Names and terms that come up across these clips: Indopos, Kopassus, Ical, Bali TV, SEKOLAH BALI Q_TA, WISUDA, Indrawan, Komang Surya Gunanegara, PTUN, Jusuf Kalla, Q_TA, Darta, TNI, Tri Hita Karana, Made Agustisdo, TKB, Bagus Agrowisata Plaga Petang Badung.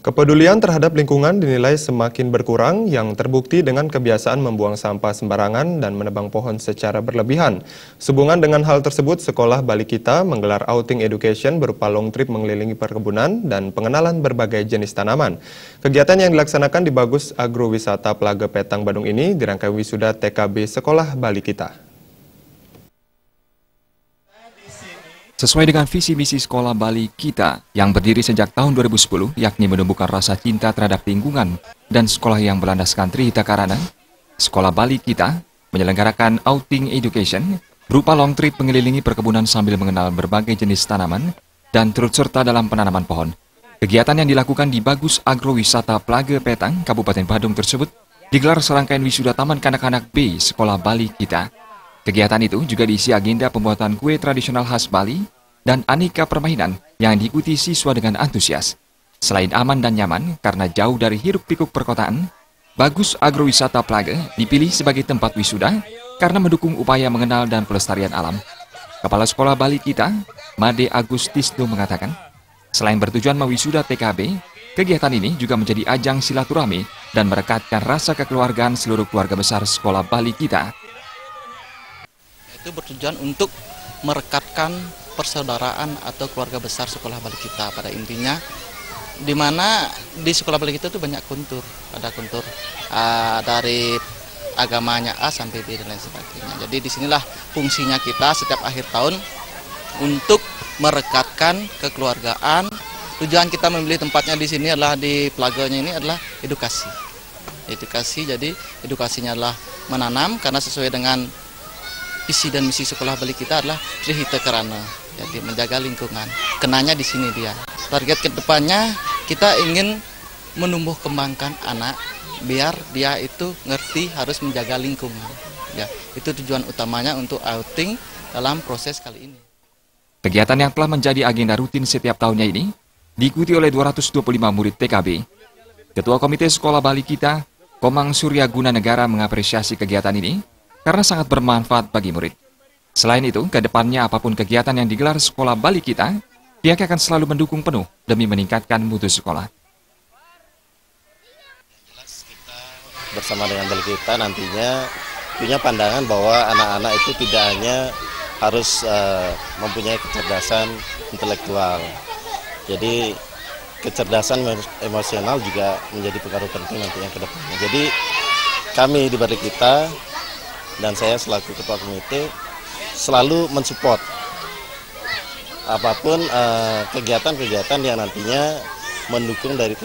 Kepedulian terhadap lingkungan dinilai semakin berkurang yang terbukti dengan kebiasaan membuang sampah sembarangan dan menebang pohon secara berlebihan. Sehubungan dengan hal tersebut, Sekolah Bali Q_TA menggelar outing education berupa long trip mengelilingi perkebunan dan pengenalan berbagai jenis tanaman. Kegiatan yang dilaksanakan di Bagus Agrowisata Plaga Petang Badung ini dirangkai wisuda TKB Sekolah Bali Q_TA. Sesuai dengan visi misi Sekolah Bali Q_TA yang berdiri sejak tahun 2010, yakni menumbuhkan rasa cinta terhadap lingkungan dan sekolah yang berlandaskan Tri Hita Karana, Sekolah Bali Q_TA menyelenggarakan outing education berupa long trip mengelilingi perkebunan sambil mengenal berbagai jenis tanaman dan turut serta dalam penanaman pohon. Kegiatan yang dilakukan di Bagus Agrowisata Plaga Petang, Kabupaten Badung tersebut digelar serangkaian wisuda Taman Kanak-Kanak B Sekolah Bali Q_TA. Kegiatan itu juga diisi agenda pembuatan kue tradisional khas Bali dan aneka permainan yang diikuti siswa dengan antusias. Selain aman dan nyaman karena jauh dari hiruk-pikuk perkotaan, Bagus Agrowisata Plaga dipilih sebagai tempat wisuda karena mendukung upaya mengenal dan pelestarian alam. Kepala Sekolah Bali Q_TA, Made Agustisdo mengatakan, selain bertujuan mewisuda TKB, kegiatan ini juga menjadi ajang silaturahmi dan merekatkan rasa kekeluargaan seluruh keluarga besar Sekolah Bali Q_TA. Itu bertujuan untuk merekatkan persaudaraan atau keluarga besar Sekolah Bali Q_TA pada intinya, di mana di Sekolah Bali Q_TA itu banyak kultur, ada kultur dari agamanya A sampai B dan lain sebagainya. Jadi disinilah fungsinya kita setiap akhir tahun untuk merekatkan kekeluargaan. Tujuan kita memilih tempatnya di sini adalah di plaganya ini adalah edukasi. Jadi edukasinya adalah menanam karena sesuai dengan visi dan misi Sekolah Bali Q_TA adalah Tri Hita Karana, jadi menjaga lingkungan. Kenanya di sini dia. Target kedepannya kita ingin menumbuh kembangkan anak biar dia itu ngerti harus menjaga lingkungan. Ya, itu tujuan utamanya untuk outing dalam proses kali ini. Kegiatan yang telah menjadi agenda rutin setiap tahunnya ini diikuti oleh 225 murid TKB. Ketua Komite Sekolah Bali Q_TA, Komang Surya Gunanegara mengapresiasi kegiatan ini karena sangat bermanfaat bagi murid. Selain itu, ke depannya apapun kegiatan yang digelar Sekolah Bali Q_TA, pihaknya akan selalu mendukung penuh demi meningkatkan mutu sekolah. Bersama dengan Bali Q_TA nantinya punya pandangan bahwa anak-anak itu tidak hanya harus mempunyai kecerdasan intelektual. Jadi kecerdasan emosional juga menjadi pengaruh penting nantinya ke depannya. Jadi kami di Bali Q_TA dan saya selaku ketua komite selalu mensupport apapun kegiatan-kegiatan yang nantinya mendukung dari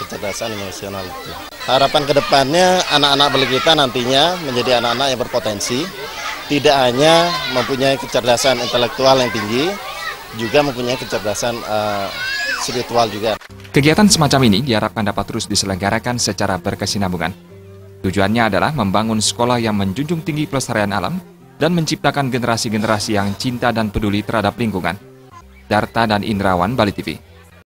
kecerdasan emosional itu. Harapan kedepannya anak-anak Bali Q_TA nantinya menjadi anak-anak yang berpotensi, tidak hanya mempunyai kecerdasan intelektual yang tinggi, juga mempunyai kecerdasan spiritual juga. Kegiatan semacam ini diharapkan dapat terus diselenggarakan secara berkesinambungan. Tujuannya adalah membangun sekolah yang menjunjung tinggi pelestarian alam dan menciptakan generasi-generasi yang cinta dan peduli terhadap lingkungan. Darta dan Indrawan, Bali TV.